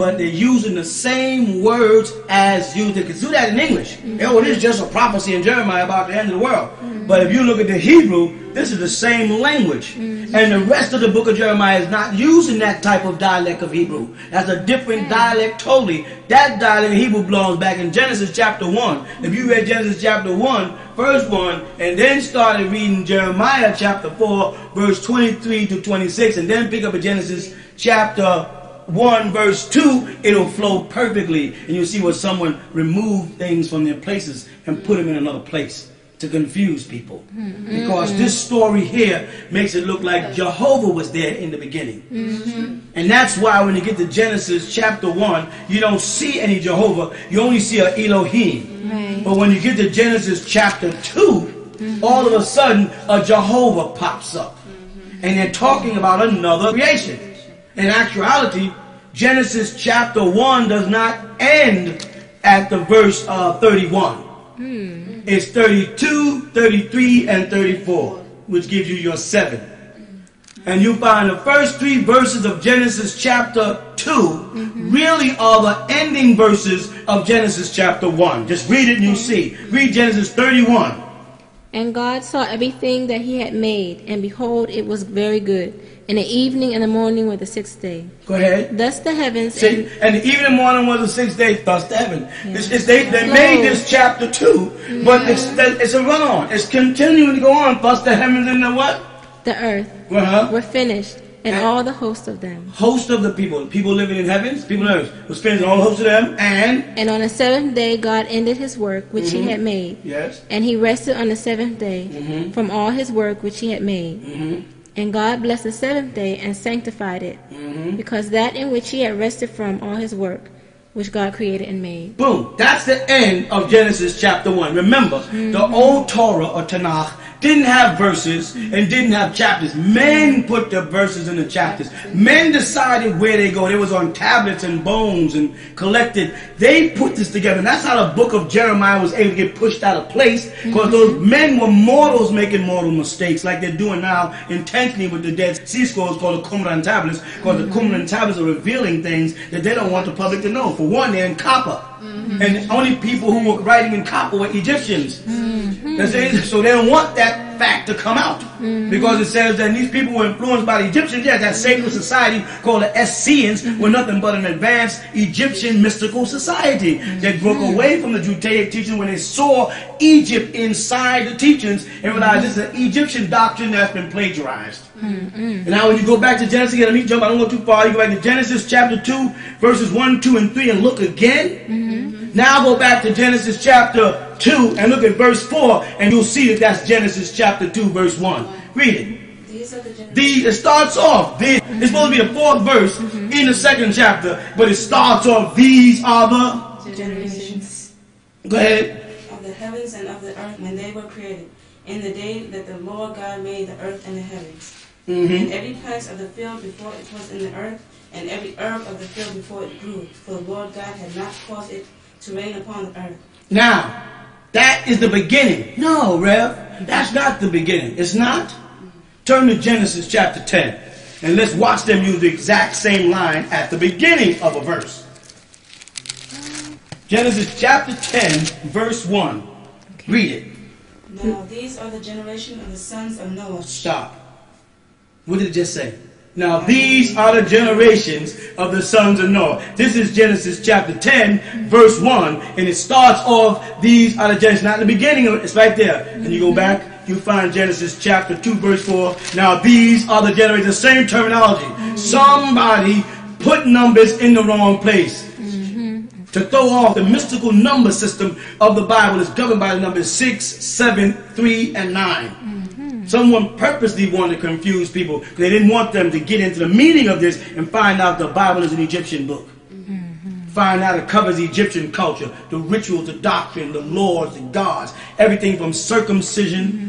But they're using the same words as you. They could do that in English. Oh, this is just a prophecy in Jeremiah about the end of the world. But if you look at the Hebrew, this is the same language. And the rest of the book of Jeremiah is not using that type of dialect of Hebrew. That's a different dialect totally. That dialect of Hebrew belongs back in Genesis chapter 1. If you read Genesis chapter 1, first 1, and then started reading Jeremiah chapter 4, verse 23 to 26, and then pick up a Genesis chapter 1 verse 2, it'll flow perfectly, and you'll see where someone removed things from their places and put them in another place to confuse people, because this story here makes it look like Jehovah was there in the beginning, and that's why when you get to Genesis chapter 1 you don't see any Jehovah, you only see a Elohim. But when you get to Genesis chapter 2 all of a sudden a Jehovah pops up, and they're talking about another creation. In actuality, Genesis chapter 1 does not end at the verse 31. It's 32, 33, and 34, which gives you your 7. And you find the first 3 verses of Genesis chapter 2 really are the ending verses of Genesis chapter 1. Just read it and you'll see. Read Genesis 31. And God saw everything that he had made, and behold, it was very good. And the evening and the morning were the 6th day. Go ahead. Thus the heavens. See, and the evening and morning was the 6th day. Thus the heaven. They made this chapter 2, but it's a run on. It's continuing to go on. Thus the heavens and the what? The earth. Were finished, and all the host of them. Host of the people. People living in heavens, people on earth. Was finished, all the host of them. And on the 7th day God ended his work which he had made. Yes. And he rested on the 7th day from all his work which he had made. And God blessed the seventh day and sanctified it, because that in which he had rested from all his work, which God created and made. Boom. That's the end of Genesis chapter 1. Remember, the old Torah or Tanakh didn't have verses and didn't have chapters. Men put the verses in the chapters. Men decided where they go. They was on tablets and bones and collected. They put this together. And that's how the book of Jeremiah was able to get pushed out of place, because those men were mortals making mortal mistakes like they're doing now intentionally with the Dead Sea Scrolls called the Qumran tablets, because the Qumran tablets are revealing things that they don't want the public to know. For one, they're in copper. And the only people who were writing in copper were Egyptians. So they don't want that fact to come out, because it says that these people were influenced by the Egyptians. Yeah, that sacred society called the Essenes were nothing but an advanced Egyptian mystical society that broke away from the Judaic teaching when they saw Egypt inside the teachings and realized this is an Egyptian doctrine that's been plagiarized. And now when you go back to Genesis, let me jump, I don't go too far, you go back to Genesis chapter 2, verses 1, 2, and 3 and look again. Now go back to Genesis chapter 2 and look at verse 4, and you'll see that that's Genesis chapter 2, verse 1. Read it. It starts off, it's supposed to be the fourth verse in the second chapter, but it starts off, these are the generations. Go ahead. Of the heavens and of the earth when they were created, in the day that the Lord God made the earth and the heavens. And every plant of the field before it was in the earth, and every herb of the field before it grew, for the Lord God had not caused it to rain upon the earth. Now, that is the beginning. No, Rev, that's not the beginning. It's not. Turn to Genesis chapter 10, and let's watch them use the exact same line at the beginning of a verse. Genesis chapter 10, verse 1. Okay. Read it. Now, these are the generation of the sons of Noah. Stop. What did it just say? Now, these are the generations of the sons of Noah. This is Genesis chapter 10, verse 1, and it starts off, these are the generations. Not in the beginning, of it, it's right there. And you go back, you find Genesis chapter 2, verse 4. Now, these are the generations. The same terminology. Somebody put numbers in the wrong place. To throw off the mystical number system of the Bible is governed by the numbers 6, 7, 3, and 9. Someone purposely wanted to confuse people. They didn't want them to get into the meaning of this and find out the Bible is an Egyptian book. Find out it covers Egyptian culture, the rituals, the doctrine, the laws, the gods, everything from circumcision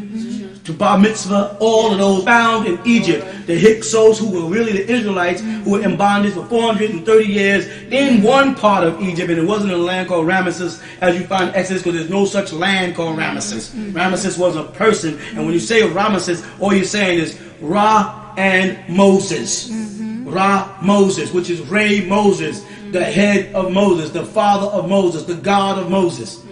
to bar mitzvah, all of those found in Egypt. The Hyksos, who were really the Israelites, who were in bondage for 430 years in one part of Egypt, and it wasn't in a land called Rameses, as you find in Exodus, because there's no such land called Rameses. Rameses was a person, and when you say Rameses, all you're saying is Ra and Moses. Ra Moses, which is Ray Moses, the head of Moses, the father of Moses, the God of Moses.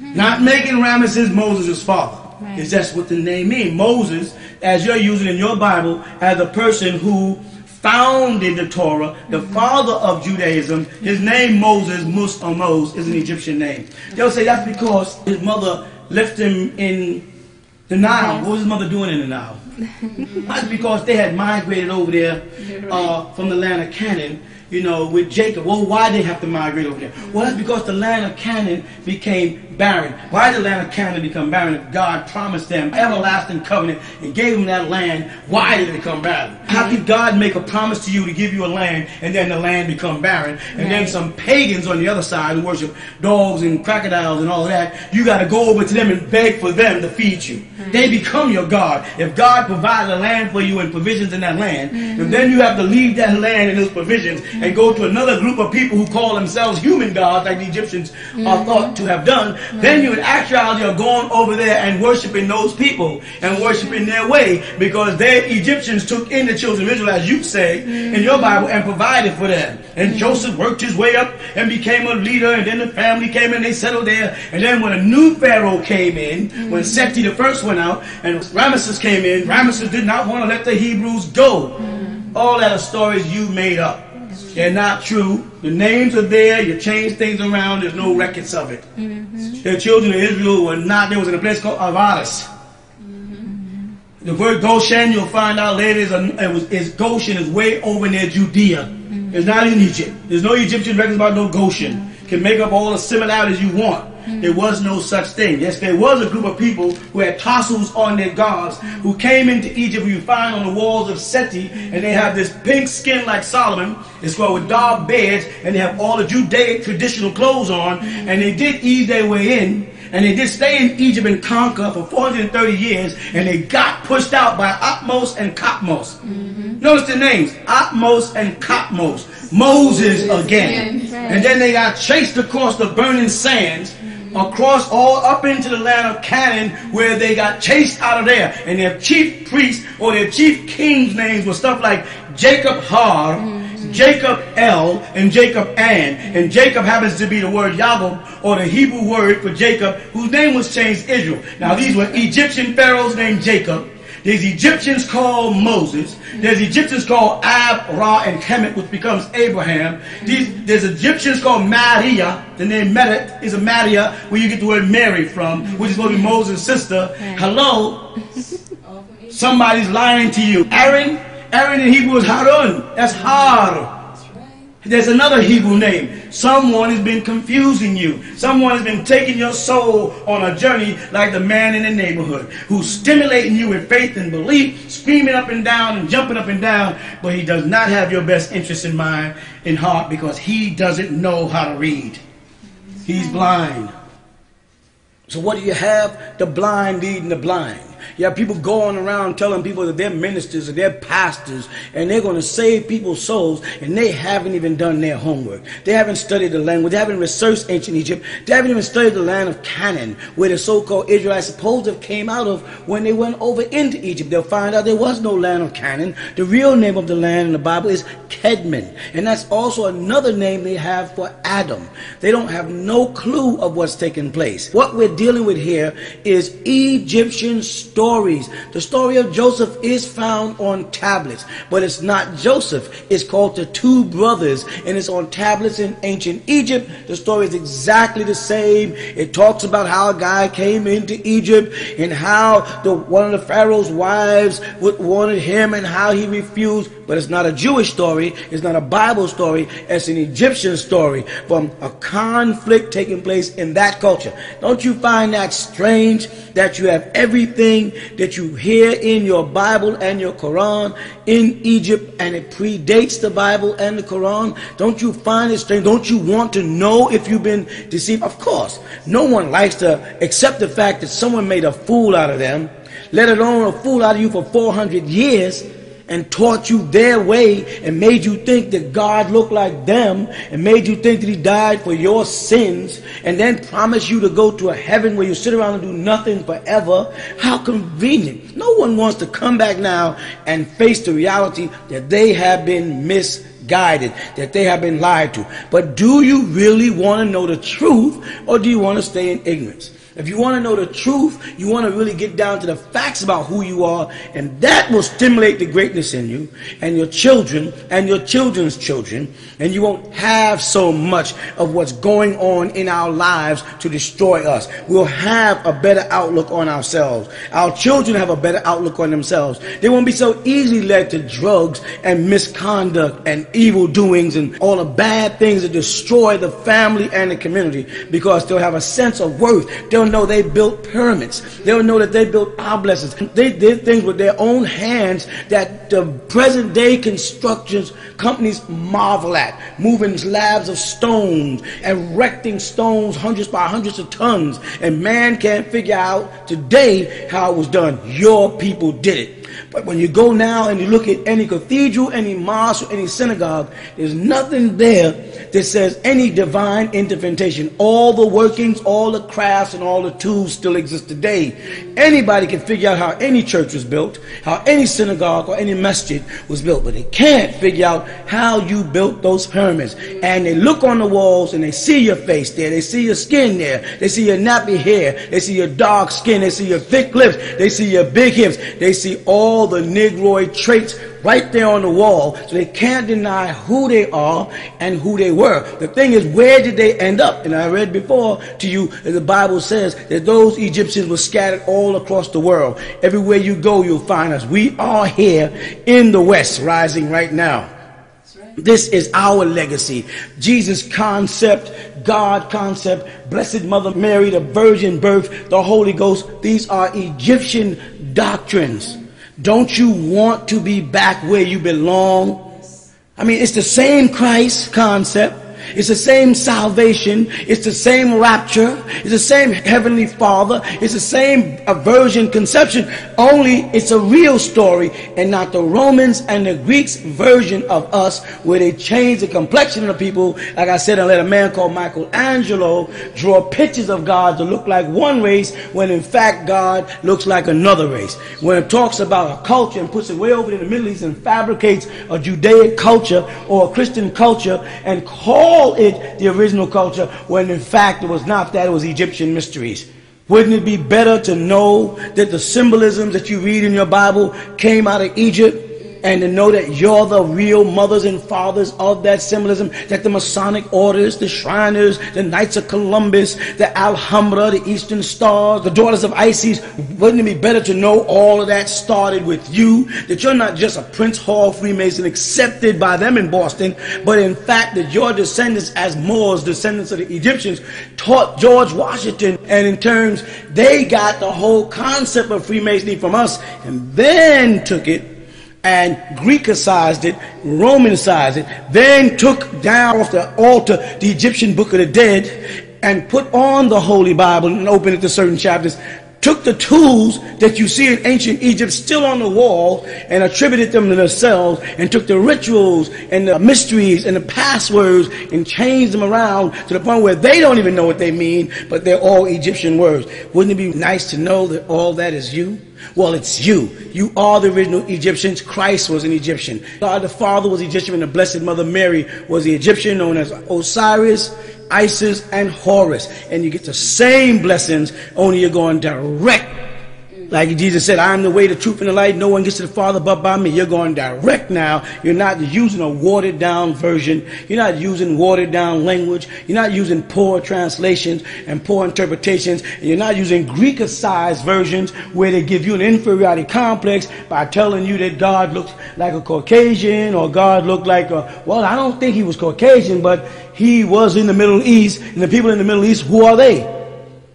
Not making Rameses Moses' father. Is that's what the name means. Moses, as you're using in your Bible, as a person who founded the Torah, the father of Judaism, his name Moses, Mus or Mos, is an Egyptian name. They'll say that's because his mother left him in the Nile. What was his mother doing in the Nile? That's because they had migrated over there from the land of Canaan, you know, with Jacob. Well, why did they have to migrate over there? Well, that's because the land of Canaan became barren. Why did the land of Canaan become barren? If God promised them everlasting covenant and gave them that land, why did it become barren? How could God make a promise to you to give you a land and then the land become barren? And then some pagans on the other side who worship dogs and crocodiles and all that, you got to go over to them and beg for them to feed you. They become your God. If God provided a land for you and provisions in that land, and then you have to leave that land and those provisions and go to another group of people who call themselves human gods, like the Egyptians are thought to have done, then you in actuality are going over there and worshiping those people and worshiping their way, because their Egyptians took in the children of Israel, as you say in your Bible, and provided for them. And Joseph worked his way up and became a leader, and then the family came and they settled there. And then when a new pharaoh came in, when Seti the first went out and Ramesses came in, Ramesses did not want to let the Hebrews go. All that are stories you made up. They're not true. The names are there. You change things around. There's no records of it. The children of Israel were not. There was in a place called Avaris. The word Goshen, you'll find out later, is Goshen is way over near Judea. It's not in Egypt. There's no Egyptian records about no Goshen. Can make up all the similarities you want. There was no such thing. Yes, there was a group of people who had tassels on their gods who came into Egypt, who you find on the walls of Seti, and they have this pink skin like Solomon. It's called with dark beards, and they have all the Judaic traditional clothes on, and they did ease their way in. And they did stay in Egypt and conquer for 430 years, and they got pushed out by Atmos and Kotmos. Notice the names, Atmos and Kotmos. Moses again. And then they got chased across the burning sands, across all up into the land of Canaan, where they got chased out of there. And their chief priests or their chief kings' names were stuff like Jacob Har, Jacob El, and Jacob An. And Jacob happens to be the word Yaakov, or the Hebrew word for Jacob, whose name was changed to Israel. Now these were Egyptian pharaohs named Jacob. There's Egyptians called Moses. There's Egyptians called Ab, Ra, and Kemet, which becomes Abraham. There's Egyptians called Maria. The name Meret is a Maria, where you get the word Mary from, which is going to be Moses' sister. Hello? Somebody's lying to you. Aaron in Hebrew is Harun. That's Har. There's another Hebrew name. Someone has been confusing you. Someone has been taking your soul on a journey like the man in the neighborhood who's stimulating you with faith and belief, screaming up and down and jumping up and down, but he does not have your best interest in mind, in heart, because he doesn't know how to read. He's blind. So what do you have? The blind leading the blind. You have people going around telling people that they're ministers and they're pastors and they're going to save people's souls, and they haven't even done their homework. They haven't studied the language. They haven't researched ancient Egypt. They haven't even studied the land of Canaan, where the so-called Israelites supposed to have came out of when they went over into Egypt. They'll find out there was no land of Canaan. The real name of the land in the Bible is Kedman, and that's also another name they have for Adam. They don't have no clue of what's taking place. What we're dealing with here is Egyptian stories. The story of Joseph is found on tablets, but it's not Joseph. It's called the two brothers, and it's on tablets in ancient Egypt. The story is exactly the same. It talks about how a guy came into Egypt and how one of the Pharaoh's wives wanted him and how he refused. But it's not a Jewish story. It's not a Bible story. It's an Egyptian story from a conflict taking place in that culture. Don't you find that strange that you have everything that you hear in your Bible and your Quran in Egypt, and it predates the Bible and the Quran? Don't you find it strange? Don't you want to know if you've been deceived? Of course. No one likes to accept the fact that someone made a fool out of them, let alone a fool out of you for 400 years, and taught you their way and made you think that God looked like them and made you think that he died for your sins and then promised you to go to a heaven where you sit around and do nothing forever. How convenient. No one wants to come back now and face the reality that they have been misguided, that they have been lied to. But do you really want to know the truth, or do you want to stay in ignorance? If you want to know the truth, you want to really get down to the facts about who you are, and that will stimulate the greatness in you and your children and your children's children, and you won't have so much of what's going on in our lives to destroy us. We'll have a better outlook on ourselves. Our children have a better outlook on themselves. They won't be so easily led to drugs and misconduct and evil doings and all the bad things that destroy the family and the community, because they'll have a sense of worth. They'll know they built pyramids. They'll know that they built obelisks. They did things with their own hands that the present day constructions companies marvel at. Moving slabs of stones, erecting stones hundreds by hundreds of tons. And man can't figure out today how it was done. Your people did it. But when you go now and you look at any cathedral, any mosque, or any synagogue, there's nothing there that says any divine intervention. All the workings, all the crafts, and all the tools still exist today. Anybody can figure out how any church was built, how any synagogue or any masjid was built, but they can't figure out how you built those pyramids. And they look on the walls and they see your face there, they see your skin there, they see your nappy hair, they see your dark skin, they see your thick lips, they see your big hips, they see all the Negroid traits right there on the wall, so they can't deny who they are and who they were. The thing is, where did they end up? And I read before to you that the Bible says that those Egyptians were scattered all across the world. Everywhere you go, you'll find us. We are here in the West, rising right now. This is our legacy. Jesus' concept God concept, Blessed Mother Mary, the virgin birth, the Holy Ghost. These are Egyptian doctrines. Don't you want to be back where you belong? I mean, it's the same Christ concept. It's the same salvation. It's the same rapture. It's the same Heavenly Father. It's the same virgin conception. Only it's a real story and not the Romans and the Greeks version of us where they change the complexion of the people. Like I said, and let a man called Michelangelo draw pictures of God to look like one race when in fact God looks like another race. When it talks about a culture and puts it way over in the Middle East and fabricates a Judaic culture or a Christian culture and call it the original culture when in fact it was not that, it was Egyptian mysteries. Wouldn't it be better to know that the symbolisms that you read in your Bible came out of Egypt and to know that you're the real mothers and fathers of that symbolism, that the Masonic orders, the Shriners, the Knights of Columbus, the Alhambra, the Eastern Stars, the Daughters of Isis, wouldn't it be better to know all of that started with you, that you're not just a Prince Hall Freemason accepted by them in Boston, but in fact that your descendants as Moors, descendants of the Egyptians, taught George Washington, and in turn they got the whole concept of Freemasonry from us and then took it and Greekicized it, Romanicized it, then took down off the altar the Egyptian Book of the Dead and put on the Holy Bible and opened it to certain chapters. Took the tools that you see in ancient Egypt still on the wall and attributed them to themselves and took the rituals and the mysteries and the passwords and changed them around to the point where they don't even know what they mean, but they're all Egyptian words. Wouldn't it be nice to know that all that is you? Well, it's you. You are the original Egyptians. Christ was an Egyptian. God the Father was Egyptian and the Blessed Mother Mary was the Egyptian known as Osiris, Isis and Horus, and you get the same blessings, only you're going direct. Like Jesus said, I'm the way, the truth, and the light. No one gets to the Father but by me. You're going direct now. You're not using a watered down version. You're not using watered down language. You're not using poor translations and poor interpretations. And you're not using Greekicized versions where they give you an inferiority complex by telling you that God looks like a Caucasian or God looked like a, well, I don't think he was Caucasian, but he was in the Middle East. And the people in the Middle East, who are they?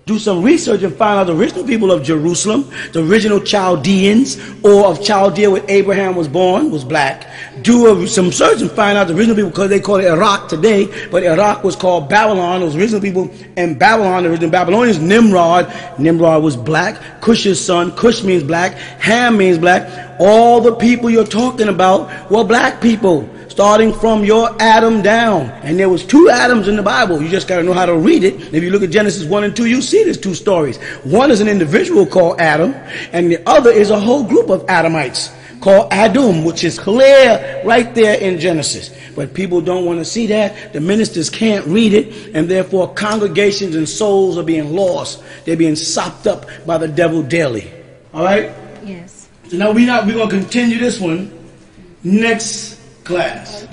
Do some research and find out the original people of Jerusalem, the original Chaldeans, or of Chaldea where Abraham was born, was black. Do some search and find out the original people, because they call it Iraq today, but Iraq was called Babylon. Those original people in Babylon, the original Babylonians, Nimrod was black. Cush's son, Cush means black. Ham means black. All the people you're talking about were black people, starting from your Adam down. And there was two Adams in the Bible. You just got to know how to read it. And if you look at Genesis 1 and 2, you see there's two stories. One is an individual called Adam, and the other is a whole group of Adamites called Adum, which is clear right there in Genesis. But people don't want to see that. The ministers can't read it, and therefore congregations and souls are being lost. They're being sopped up by the devil daily. All right? Yes. So now we're going to continue this one next class.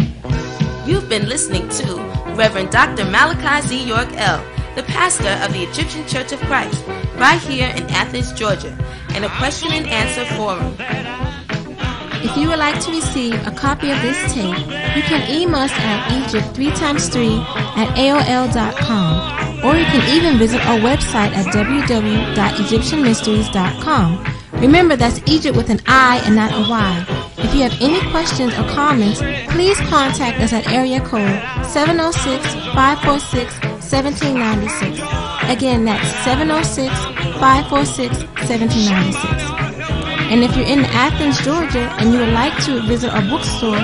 You've been listening to Reverend Dr. Malachi York, El, the pastor of the Egyptian Church of Christ, right here in Athens, Georgia, in a question and answer forum. If you would like to receive a copy of this tape, you can email us at Egypt3x3@AOL.com, or you can even visit our website at www.egyptianmysteries.com. Remember, that's Egypt with an I and not a Y. If you have any questions or comments, please contact us at area code 706-546-1796. Again, that's 706-546-1796. And if you're in Athens, Georgia, and you would like to visit our bookstore,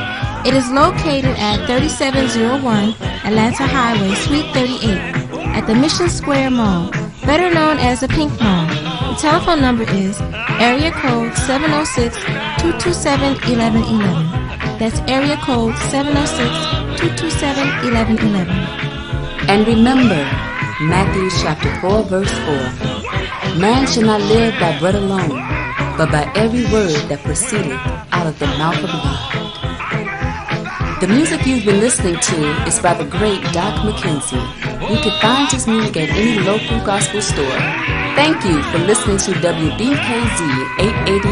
it is located at 3701 Atlanta Highway, Suite 38, at the Mission Square Mall, better known as the Pink Mall. The telephone number is area code 706-227-1111. That's area code 706-227-1111. And remember, Matthew chapter 4, verse 4, man shall not live by bread alone, but by every word that proceedeth out of the mouth of God. The music you've been listening to is by the great Doc McKenzie. You can find his music at any local gospel store. Thank you for listening to WDKZ 880